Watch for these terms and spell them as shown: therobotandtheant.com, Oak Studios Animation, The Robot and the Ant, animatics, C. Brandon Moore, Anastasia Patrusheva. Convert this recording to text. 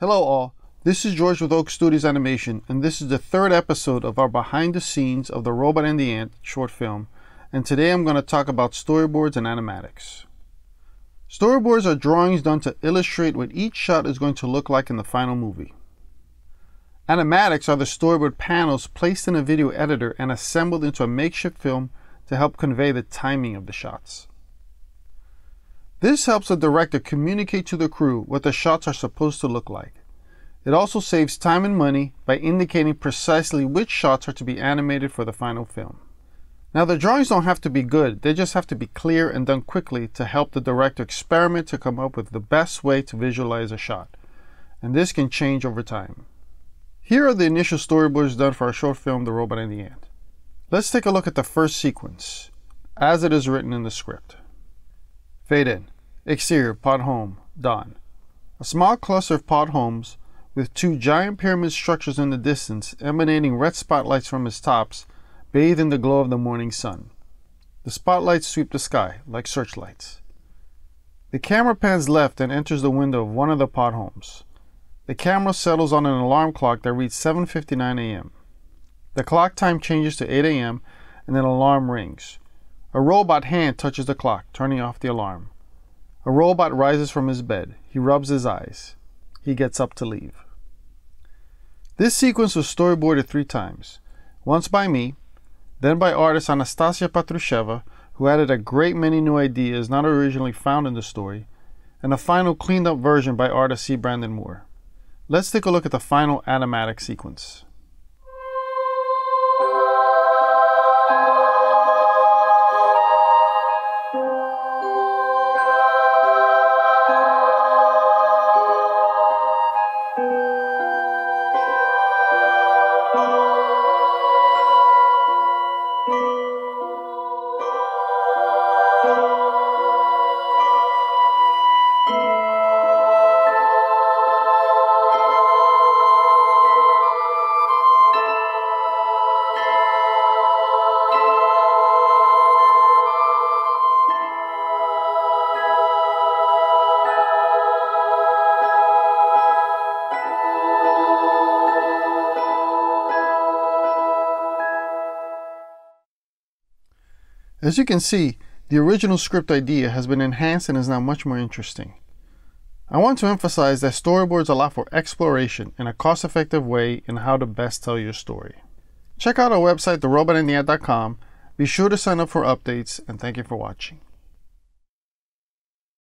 Hello all, this is George with Oak Studios Animation, and this is the third episode of our behind the scenes of The Robot and the Ant short film, and today I'm going to talk about storyboards and animatics. Storyboards are drawings done to illustrate what each shot is going to look like in the final movie. Animatics are the storyboard panels placed in a video editor and assembled into a makeshift film to help convey the timing of the shots. This helps the director communicate to the crew what the shots are supposed to look like. It also saves time and money by indicating precisely which shots are to be animated for the final film. Now, the drawings don't have to be good, they just have to be clear and done quickly to help the director experiment to come up with the best way to visualize a shot. And this can change over time. Here are the initial storyboards done for our short film, The Robot and the Ant. Let's take a look at the first sequence, as it is written in the script. Fade in. Exterior, pod home, dawn. A small cluster of pod homes with two giant pyramid structures in the distance emanating red spotlights from its tops bathe in the glow of the morning sun. The spotlights sweep the sky like searchlights. The camera pans left and enters the window of one of the pod homes. The camera settles on an alarm clock that reads 7:59 a.m. The clock time changes to 8 a.m. and an alarm rings. A robot hand touches the clock, turning off the alarm. A robot rises from his bed. He rubs his eyes. He gets up to leave. This sequence was storyboarded three times, once by me, then by artist Anastasia Patrusheva, who added a great many new ideas not originally found in the story, and a final cleaned-up version by artist C. Brandon Moore. Let's take a look at the final animatic sequence. As you can see, the original script idea has been enhanced and is now much more interesting. I want to emphasize that storyboards allow for exploration in a cost-effective way in how to best tell your story. Check out our website, therobotandtheant.com. Be sure to sign up for updates, and thank you for watching.